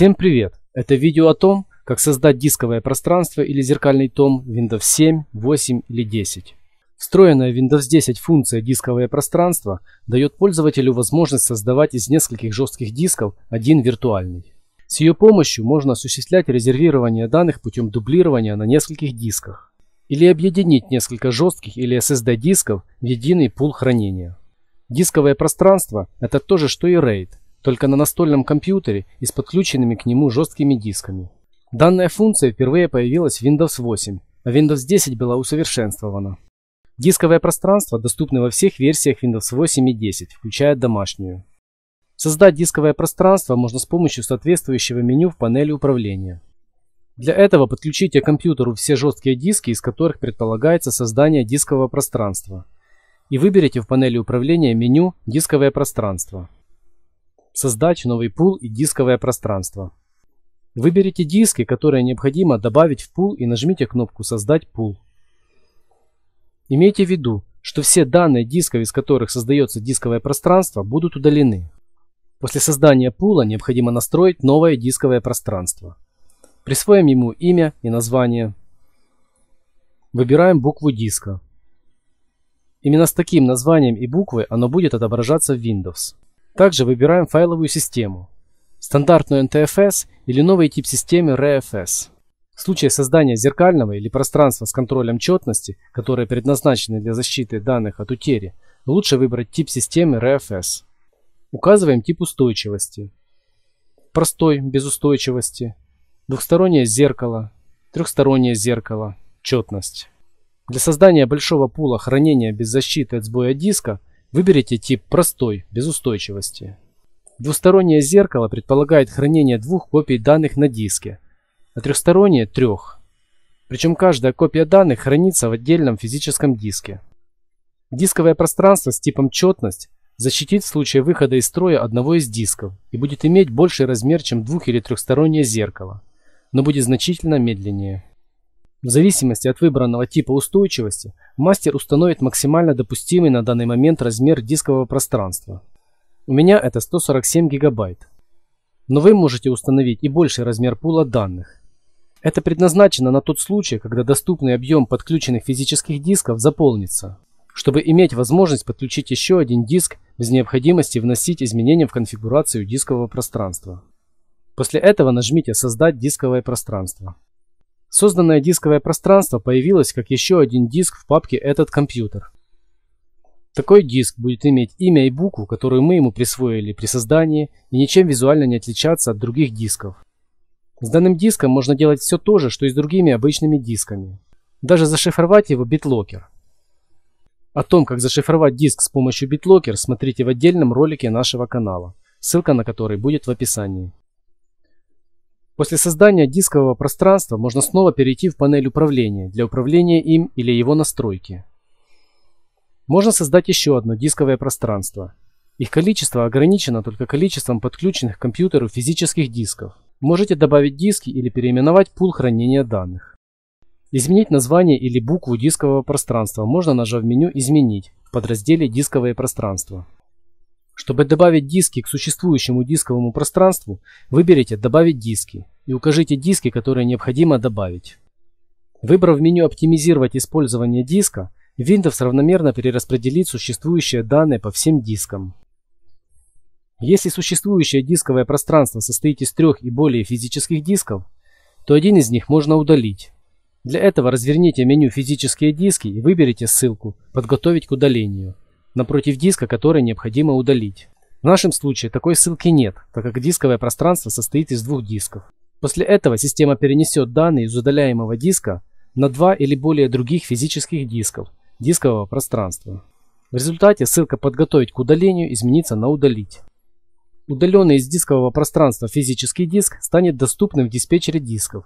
Всем привет! Это видео о том, как создать дисковое пространство или зеркальный том Windows 7, 8 или 10. Встроенная в Windows 10 функция «Дисковое пространство» дает пользователю возможность создавать из нескольких жестких дисков один виртуальный. С ее помощью можно осуществлять резервирование данных путем дублирования на нескольких дисках или объединить несколько жестких или SSD дисков в единый пул хранения. Дисковое пространство – это то же, что и RAID, только на настольном компьютере и с подключенными к нему жесткими дисками. Данная функция впервые появилась в Windows 8, а Windows 10 была усовершенствована. Дисковое пространство доступно во всех версиях Windows 8 и 10, включая домашнюю. Создать дисковое пространство можно с помощью соответствующего меню в панели управления. Для этого подключите к компьютеру все жесткие диски, из которых предполагается создание дискового пространства, и выберите в панели управления меню «Дисковое пространство», «Создать новый пул и дисковое пространство». Выберите диски, которые необходимо добавить в пул, и нажмите кнопку «Создать пул». Имейте в виду, что все данные дисков, из которых создается дисковое пространство, будут удалены. После создания пула необходимо настроить новое дисковое пространство. Присвоим ему имя и название. Выбираем букву диска. Именно с таким названием и буквой оно будет отображаться в Windows. Также выбираем файловую систему, стандартную NTFS или новый тип системы ReFS. В случае создания зеркального или пространства с контролем четности, которые предназначены для защиты данных от утери, лучше выбрать тип системы ReFS. Указываем тип устойчивости: простой, без устойчивости, двухстороннее зеркало, трехстороннее зеркало, четность. Для создания большого пула хранения без защиты от сбоя диска выберите тип «Простой», без устойчивости. Двустороннее зеркало предполагает хранение двух копий данных на диске, а трехстороннее – трех. Причем каждая копия данных хранится в отдельном физическом диске. Дисковое пространство с типом «Четность» защитит в случае выхода из строя одного из дисков и будет иметь больший размер, чем двух- или трехстороннее зеркало, но будет значительно медленнее. В зависимости от выбранного типа устойчивости, мастер установит максимально допустимый на данный момент размер дискового пространства. У меня это 147 гигабайт. Но вы можете установить и больший размер пула данных. Это предназначено на тот случай, когда доступный объем подключенных физических дисков заполнится, чтобы иметь возможность подключить еще один диск без необходимости вносить изменения в конфигурацию дискового пространства. После этого нажмите «Создать дисковое пространство». Созданное дисковое пространство появилось как еще один диск в папке «Этот компьютер». Такой диск будет иметь имя и букву, которую мы ему присвоили при создании, и ничем визуально не отличаться от других дисков. С данным диском можно делать все то же, что и с другими обычными дисками. Даже зашифровать его BitLocker. О том, как зашифровать диск с помощью BitLocker, смотрите в отдельном ролике нашего канала, ссылка на который будет в описании. После создания дискового пространства можно снова перейти в панель управления для управления им или его настройки. Можно создать еще одно дисковое пространство. Их количество ограничено только количеством подключенных к компьютеру физических дисков. Можете добавить диски или переименовать пул хранения данных. Изменить название или букву дискового пространства можно, нажав меню «Изменить» в подразделе «Дисковое пространство». Чтобы добавить диски к существующему дисковому пространству, выберите «Добавить диски» и укажите диски, которые необходимо добавить. Выбрав меню «Оптимизировать использование диска», Windows равномерно перераспределит существующие данные по всем дискам. Если существующее дисковое пространство состоит из трех и более физических дисков, то один из них можно удалить. Для этого разверните меню «Физические диски» и выберите ссылку «Подготовить к удалению» напротив диска, который необходимо удалить. В нашем случае такой ссылки нет, так как дисковое пространство состоит из двух дисков. После этого система перенесет данные из удаляемого диска на два или более других физических дисков дискового пространства. В результате ссылка «Подготовить к удалению» изменится на «Удалить». Удаленный из дискового пространства физический диск станет доступным в диспетчере дисков.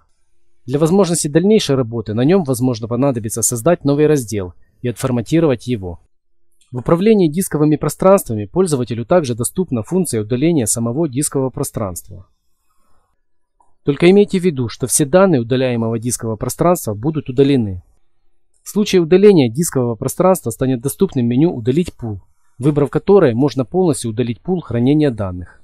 Для возможности дальнейшей работы на нем, возможно, понадобится создать новый раздел и отформатировать его. В управлении дисковыми пространствами пользователю также доступна функция удаления самого дискового пространства. Только имейте в виду, что все данные удаляемого дискового пространства будут удалены. В случае удаления дискового пространства станет доступным меню «Удалить пул», выбрав которое можно полностью удалить пул хранения данных.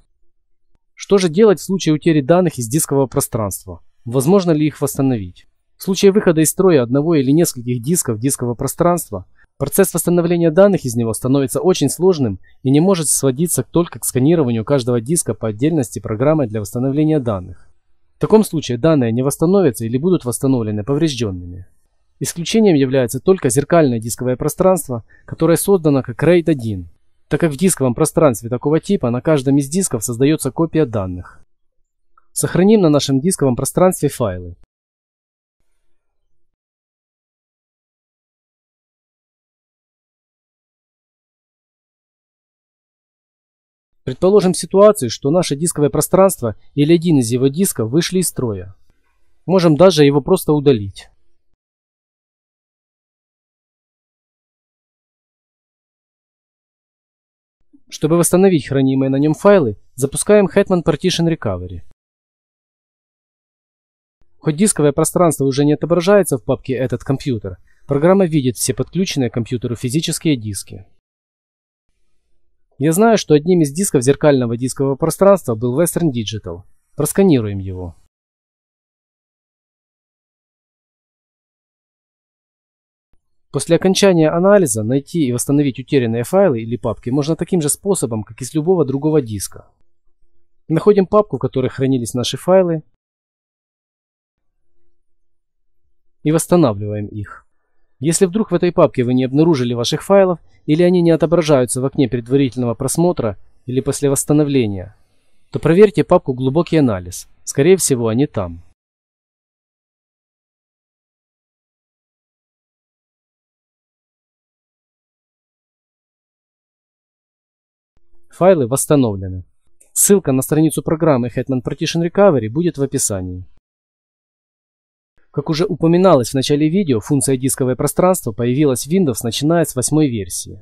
Что же делать в случае утери данных из дискового пространства? Возможно ли их восстановить? В случае выхода из строя одного или нескольких дисков дискового пространства, процесс восстановления данных из него становится очень сложным и не может сводиться только к сканированию каждого диска по отдельности программой для восстановления данных. В таком случае данные не восстановятся или будут восстановлены поврежденными. Исключением является только зеркальное дисковое пространство, которое создано как RAID 1, так как в дисковом пространстве такого типа на каждом из дисков создается копия данных. Сохраним на нашем дисковом пространстве файлы. Предположим ситуацию, что наше дисковое пространство или один из его дисков вышли из строя. Можем даже его просто удалить. Чтобы восстановить хранимые на нем файлы, запускаем Hetman Partition Recovery. Хоть дисковое пространство уже не отображается в папке «Этот компьютер», программа видит все подключенные к компьютеру физические диски. Я знаю, что одним из дисков зеркального дискового пространства был Western Digital. Просканируем его. После окончания анализа найти и восстановить утерянные файлы или папки можно таким же способом, как и с любого другого диска. Находим папку, в которой хранились наши файлы, и восстанавливаем их. Если вдруг в этой папке вы не обнаружили ваших файлов, или они не отображаются в окне предварительного просмотра или после восстановления, то проверьте папку «Глубокий анализ». Скорее всего, они там. Файлы восстановлены. Ссылка на страницу программы Hetman Partition Recovery будет в описании. Как уже упоминалось в начале видео, функция дисковое пространство появилась в Windows начиная с 8-й версии.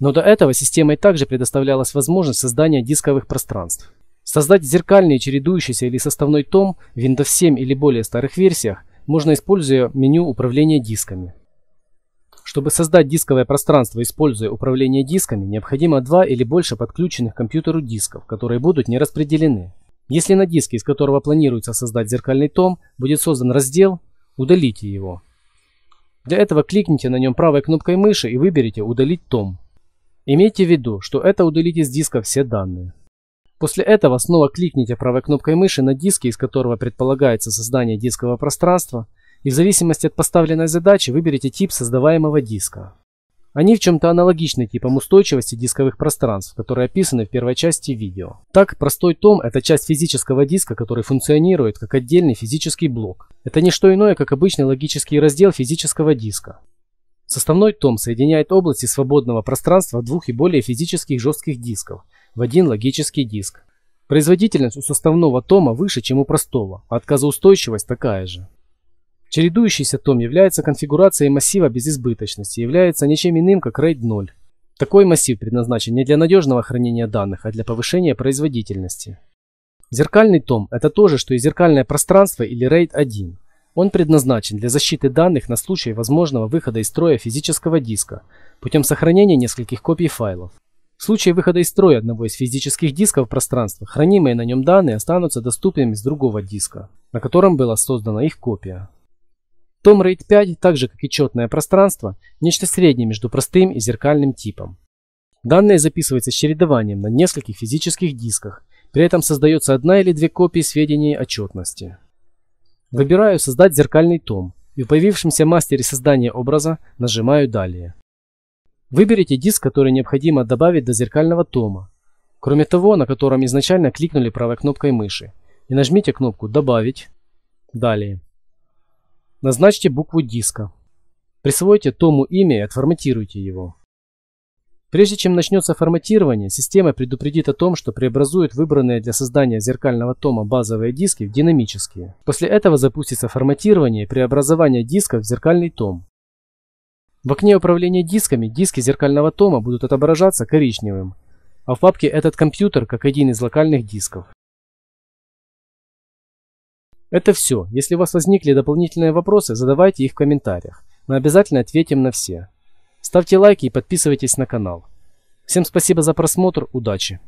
Но до этого системой также предоставлялась возможность создания дисковых пространств. Создать зеркальный, чередующийся или составной том в Windows 7 или более старых версиях можно, используя меню управления дисками. Чтобы создать дисковое пространство, используя управление дисками, необходимо 2 или больше подключенных к компьютеру дисков, которые будут не распределены. Если на диске, из которого планируется создать зеркальный том, будет создан раздел, удалите его. Для этого кликните на нем правой кнопкой мыши и выберите «Удалить том». Имейте в виду, что это удалить из диска все данные. После этого снова кликните правой кнопкой мыши на диске, из которого предполагается создание дискового пространства, и в зависимости от поставленной задачи выберите тип создаваемого диска. Они в чем-то аналогичны типам устойчивости дисковых пространств, которые описаны в первой части видео. Так, простой том – это часть физического диска, который функционирует как отдельный физический блок. Это не что иное, как обычный логический раздел физического диска. Составной том соединяет области свободного пространства двух и более физических жестких дисков в один логический диск. Производительность у составного тома выше, чем у простого, а отказоустойчивость такая же. Чередующийся том является конфигурацией массива без избыточности, является ничем иным, как RAID 0. Такой массив предназначен не для надежного хранения данных, а для повышения производительности. Зеркальный том – это то же, что и зеркальное пространство или RAID 1. Он предназначен для защиты данных на случай возможного выхода из строя физического диска путем сохранения нескольких копий файлов. В случае выхода из строя одного из физических дисков пространства, хранимые на нем данные останутся доступными с другого диска, на котором была создана их копия. Том RAID 5, так же как и четное пространство, нечто среднее между простым и зеркальным типом. Данные записываются с чередованием на нескольких физических дисках, при этом создается одна или две копии сведений о четности. Выбираю «Создать зеркальный том» и в появившемся мастере создания образа нажимаю «Далее». Выберите диск, который необходимо добавить до зеркального тома, кроме того, на котором изначально кликнули правой кнопкой мыши, и нажмите кнопку «Добавить», «Далее». Назначьте букву диска. Присвойте тому имя и отформатируйте его. Прежде чем начнется форматирование, система предупредит о том, что преобразует выбранные для создания зеркального тома базовые диски в динамические. После этого запустится форматирование и преобразование диска в зеркальный том. В окне управления дисками диски зеркального тома будут отображаться коричневым, а в папке «Этот компьютер» как один из локальных дисков. Это все. Если у вас возникли дополнительные вопросы, задавайте их в комментариях. Мы обязательно ответим на все. Ставьте лайки и подписывайтесь на канал. Всем спасибо за просмотр. Удачи!